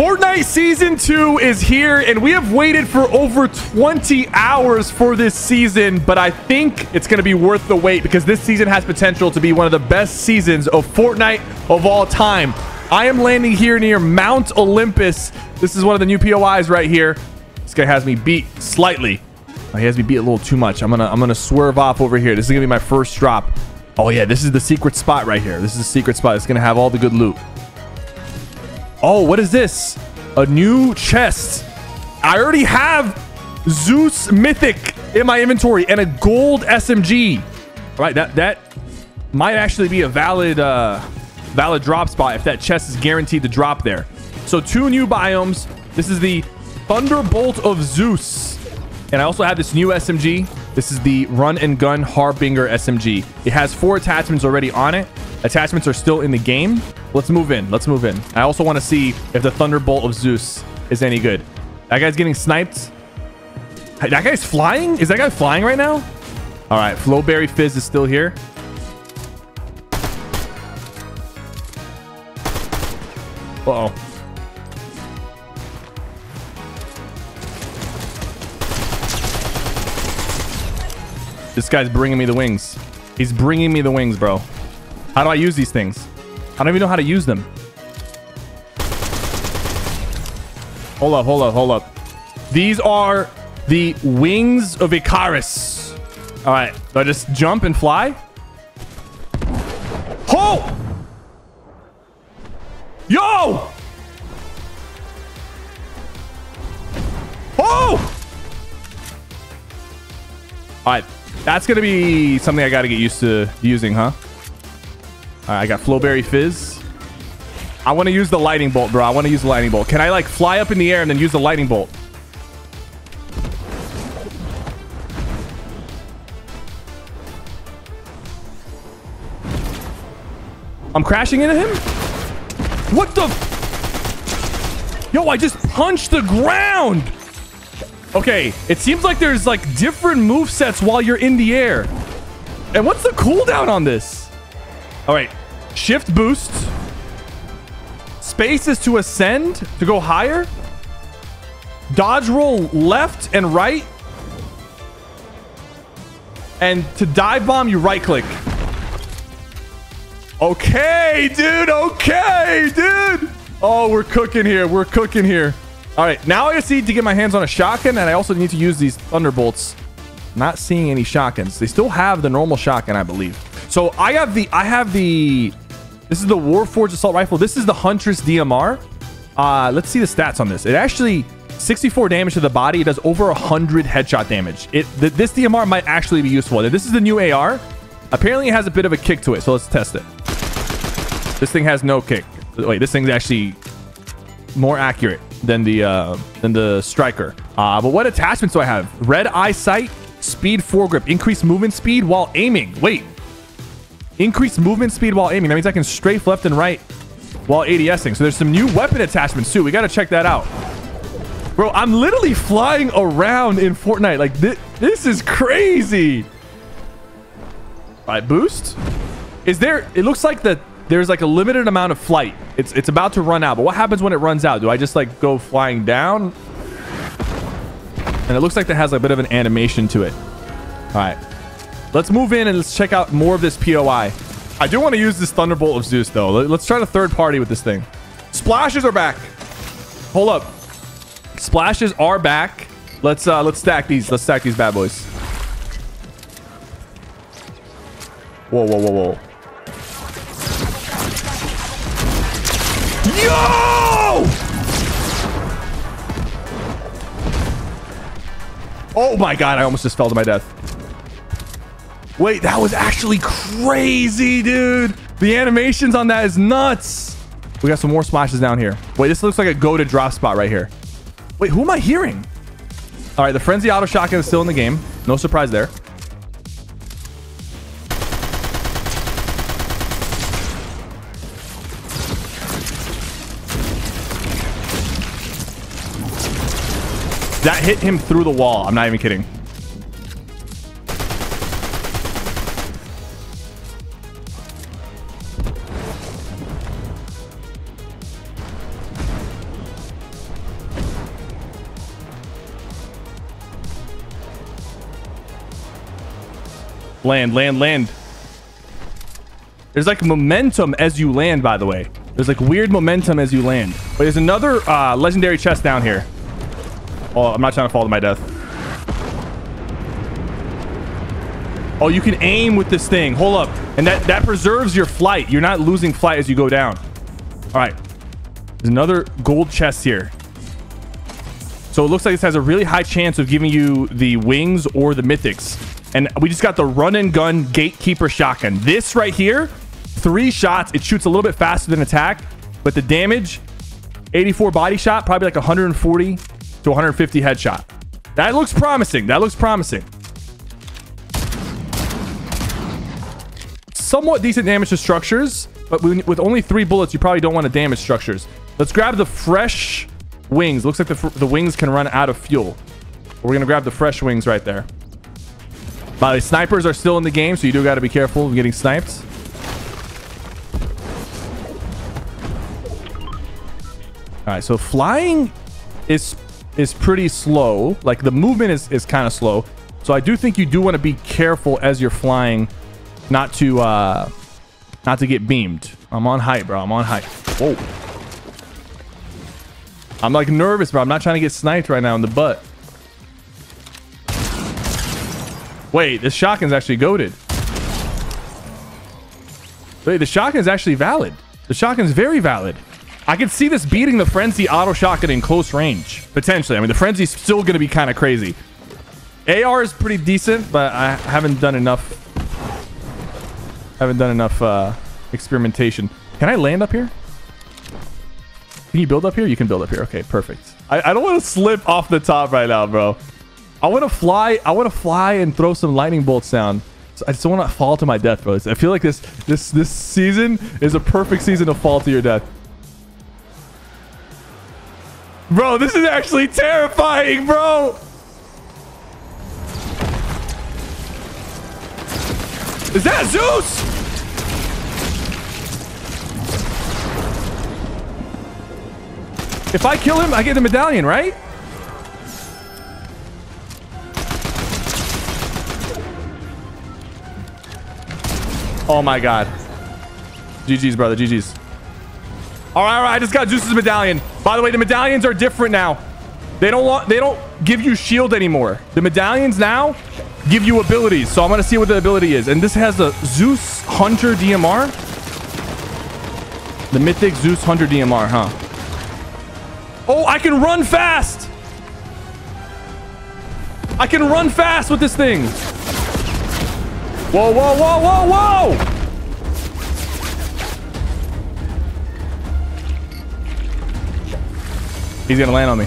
Fortnite Season 2 is here, and we have waited for over 20 hours for this season, but I think it's going to be worth the wait because this season has potential to be one of the best seasons of Fortnite of all time. I am landing here near Mount Olympus. This is one of the new POIs right here. This guy has me beat slightly. Oh, he has me beat a little too much. I'm gonna swerve off over here. This is gonna be my first drop. Oh yeah, this is the secret spot right here. This is the secret spot. It's gonna have all the good loot. Oh, what is this? A new chest. I already have Zeus Mythic in my inventory and a gold SMG. All right, that might actually be a valid drop spot if that chest is guaranteed to drop there. So two new biomes. This is the Thunderbolt of Zeus. And I also have this new SMG. This is the Run and Gun Harbinger SMG. It has 4 attachments already on it. Attachments are still in the game. Let's move in. Let's move in. I also want to see if the Thunderbolt of Zeus is any good. That guy's getting sniped. That guy's flying? Is that guy flying right now? All right. Flowberry Fizz is still here. Uh-oh. This guy's bringing me the wings. He's bringing me the wings, bro. How do I use these things? I don't even know how to use them. Hold up, hold up, hold up. These are the Wings of Icarus. All right. Do I just jump and fly? Oh! Yo! Oh! All right. That's going to be something I got to get used to using, huh? All right, I got Flowberry Fizz. I want to use the lightning bolt, bro. I want to use the lightning bolt. Can I, like, fly up in the air and then use the lightning bolt? I'm crashing into him? What the... Yo, I just punched the ground! Okay, it seems like there's like different move sets while you're in the air. And what's the cooldown on this? All right, shift boost. Space is to ascend, to go higher. Dodge roll left and right. And to dive bomb, you right click. Okay, dude. Okay, dude. Oh, we're cooking here. We're cooking here. All right, now I just need to get my hands on a shotgun, and I also need to use these Thunderbolts. Not seeing any shotguns. They still have the normal shotgun, I believe. So I have the. This is the Warforged Assault Rifle. This is the Huntress DMR. Let's see the stats on this. It actually 64 damage to the body. It does over 100 headshot damage. This DMR might actually be useful. This is the new AR. Apparently, it has a bit of a kick to it. So let's test it. This thing has no kick. Wait, this thing's actually more accurate than the Striker. But what attachments do I have? Red eye sight, speed foregrip, increased movement speed while aiming. Wait, increased movement speed while aiming. That means I can strafe left and right while ADSing. So there's some new weapon attachments too. We got to check that out. Bro, I'm literally flying around in Fortnite. Like this is crazy. All right, boost. Is there, it looks like the, there's like a limited amount of flight. It's about to run out, but what happens when it runs out? Do I just like go flying down? And it looks like that has a bit of an animation to it. All right, let's move in and let's check out more of this POI. I do want to use this Thunderbolt of Zeus though. Let's try to third party with this thing. Splashes are back. Hold up. Splashes are back. Let's stack these. Let's stack these bad boys. Whoa, whoa, whoa, whoa. Yo! Oh my god, I almost just fell to my death. Wait, that was actually crazy, dude. The animations on that is nuts. We got some more splashes down here. Wait, this looks like a go to drop spot right here. Wait, who am I hearing? All right, the Frenzy Auto Shotgun is still in the game. No surprise there. That hit him through the wall. I'm not even kidding. Land. There's like momentum as you land, by the way. There's like weird momentum as you land. But there's another legendary chest down here. Oh, I'm not trying to fall to my death. Oh, you can aim with this thing. Hold up. And that preserves your flight. You're not losing flight as you go down. All right. There's another gold chest here. So it looks like this has a really high chance of giving you the wings or the mythics. And we just got the Run and Gun Gatekeeper Shotgun. This right here, 3 shots. It shoots a little bit faster than attack, but the damage, 84 body shot, probably like 140 to 150 headshot. That looks promising. That looks promising. Somewhat decent damage to structures, but with only 3 bullets, you probably don't want to damage structures. Let's grab the fresh wings. Looks like the wings can run out of fuel. We're going to grab the fresh wings right there. By the way, snipers are still in the game, so you do got to be careful of getting sniped. All right, so flying is pretty slow. Like, the movement is kind of slow. So I do think you do want to be careful as you're flying not to get beamed. I'm on hype, bro. I'm on hype. Whoa. I'm, like, nervous, bro. I'm not trying to get sniped right now in the butt. Wait, this shotgun's actually goated. Wait, the shotgun's actually valid. The shotgun's very valid. I can see this beating the Frenzy Auto Shotgun in close range. Potentially. I mean, the Frenzy's still going to be kind of crazy. AR is pretty decent, but I haven't done enough. Experimentation. Can I land up here? Can you build up here? You can build up here. Okay, perfect. I don't want to slip off the top right now, bro. I want to fly and throw some lightning bolts down. So I just don't want to fall to my death, bro. I feel like this season is a perfect season to fall to your death. Bro, this is actually terrifying, bro. Is that Zeus? If I kill him, I get the medallion, right? Oh my god. GG's, brother. GG's. All right. I just got Zeus's medallion. By the way, the medallions are different now. They don't give you shield anymore. The medallions now give you abilities. So I'm going to see what the ability is. And this has the Zeus Hunter DMR. The mythic Zeus Hunter DMR, huh? Oh, I can run fast. I can run fast with this thing. Whoa. He's going to land on me.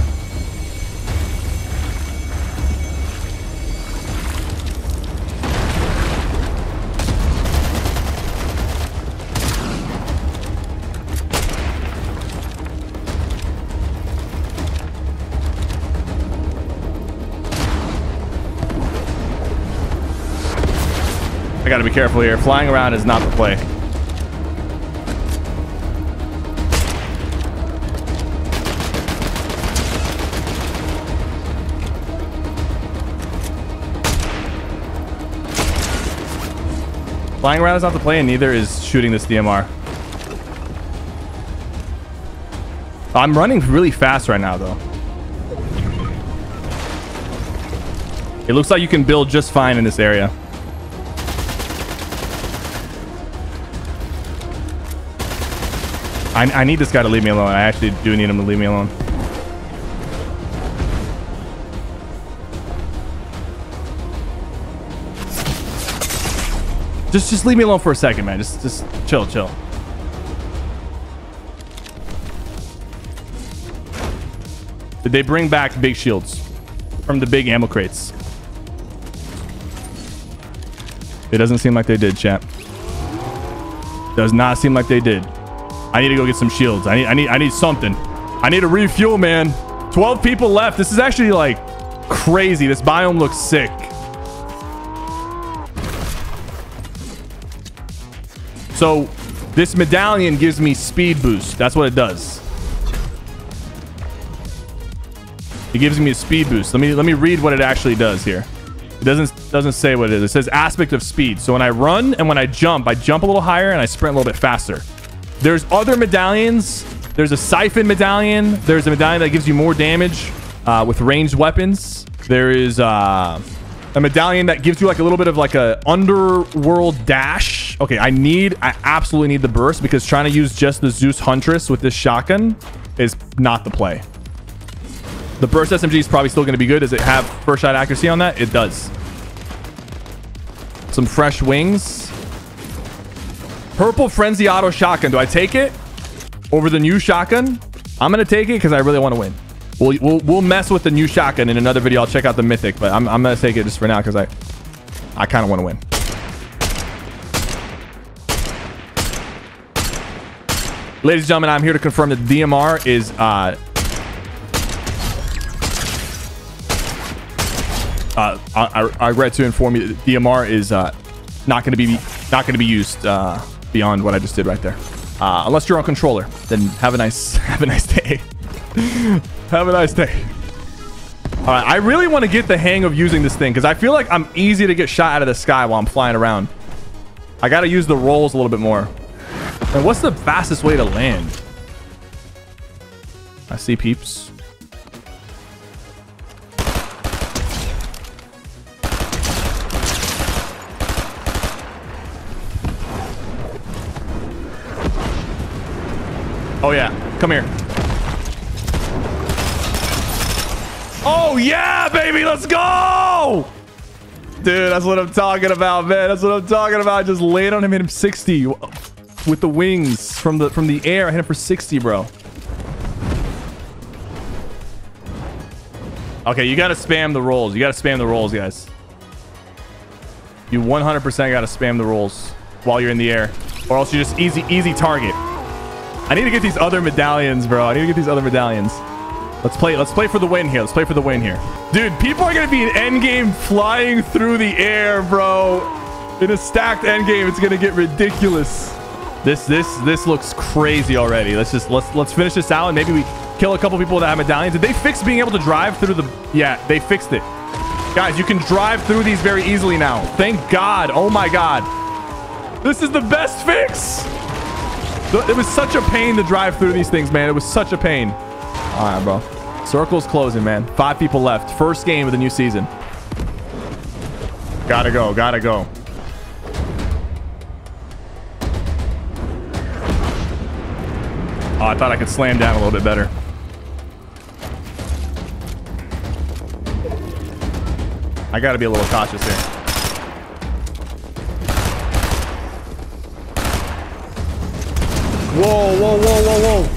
I gotta be careful here. Flying around is not the play. Flying around is not the play, and neither is shooting this DMR. I'm running really fast right now, though. It looks like you can build just fine in this area. I need this guy to leave me alone. I actually do need him to leave me alone. Just leave me alone for a second, man. Just chill. Did they bring back big shields from the big ammo crates? It doesn't seem like they did, chat. Does not seem like they did. I need to go get some shields. I need something. I need to refuel, man. 12 people left. This is actually like crazy. This biome looks sick. So this medallion gives me speed boost. That's what it does. It gives me a speed boost. Let me read what it actually does here. It doesn't say what it is. It says Aspect of Speed. So when I run and when I jump a little higher and I sprint a little bit faster. There's other medallions. There's a Siphon medallion. There's a medallion that gives you more damage with ranged weapons. There is a medallion that gives you like a little bit of like a underworld dash. Okay, I absolutely need the burst, because trying to use just the Zeus Huntress with this shotgun is not the play. The burst SMG is probably still going to be good. Does it have first shot accuracy on that? It does. Some fresh wings. Purple Frenzy Auto Shotgun. Do I take it over the new shotgun? I'm going to take it because I really want to win. We'll mess with the new shotgun in another video. I'll check out the Mythic, but I'm going to take it just for now because I kind of want to win. Ladies and gentlemen, I'm here to confirm that the DMR is... I regret to inform you that DMR is not going to be used beyond what I just did right there, unless you're on controller. Then have a nice day. Have a nice day. All right, I really want to get the hang of using this thing because I feel like I'm easy to get shot out of the sky while I'm flying around. I got to use the rolls a little bit more. And what's the fastest way to land? I see peeps. Oh, yeah. Come here. Oh, yeah, baby. Let's go. Dude, that's what I'm talking about, man. That's what I'm talking about. I just laid on him, hit him 60 with the wings from the air. I hit him for 60, bro. Okay, you got to spam the rolls. You got to spam the rolls, guys. You 100% got to spam the rolls while you're in the air, or else you're just easy target. I need to get these other medallions, bro. I need to get these other medallions. Let's play for the win here. Let's play for the win here. Dude, people are going to be in endgame flying through the air, bro. In a stacked endgame, it's going to get ridiculous. This looks crazy already. Let's finish this out and maybe we kill a couple people that have medallions. Did they fix being able to drive through the... Yeah, they fixed it. Guys, you can drive through these very easily now. Thank God. Oh my God. This is the best fix. It was such a pain to drive through these things, man. It was such a pain. All right, bro. Circle's closing, man. 5 people left. First game of the new season. Gotta go. Gotta go. Oh, I thought I could slam down a little bit better. I gotta be a little cautious here. Whoa, whoa, whoa, whoa, whoa.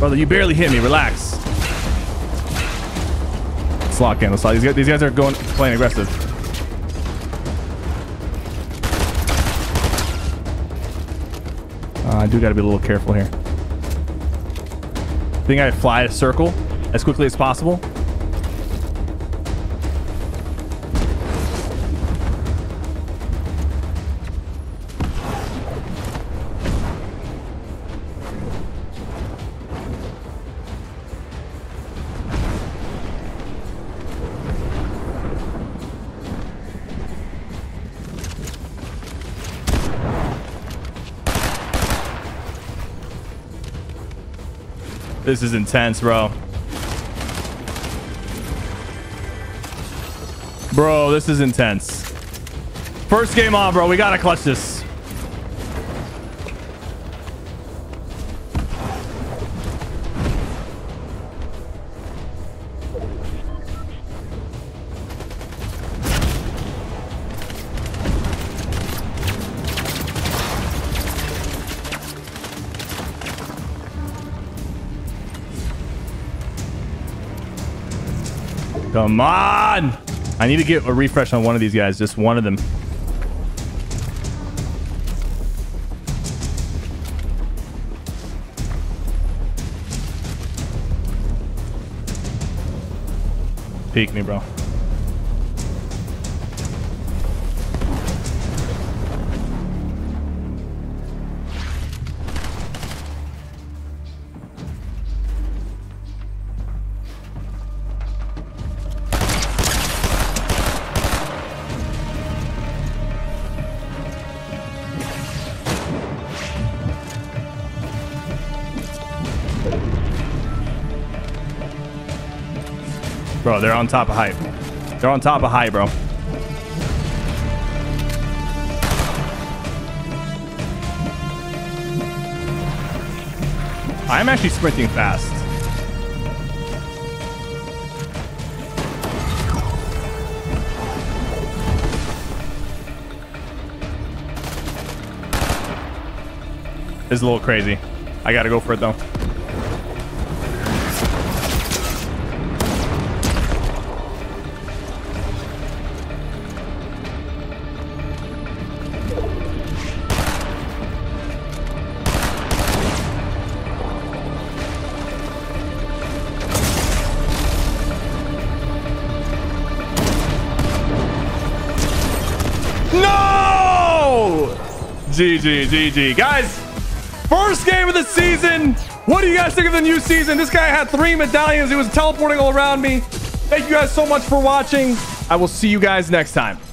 Brother, you barely hit me. Relax. Let's lock in. Let's lock. These guys are going playing aggressive. I do got to be a little careful here. I think I fly a circle as quickly as possible. This is intense, bro. Bro, this is intense. First game on, bro. We gotta clutch this. Come on! I need to get a refresh on one of these guys. Just one of them. Peek me, bro. Bro, they're on top of hype. They're on top of hype, bro. I'm actually sprinting fast. This is a little crazy. I gotta go for it though. No! GG, GG. Guys, first game of the season. What do you guys think of the new season? This guy had 3 medallions. He was teleporting all around me. Thank you guys so much for watching. I will see you guys next time.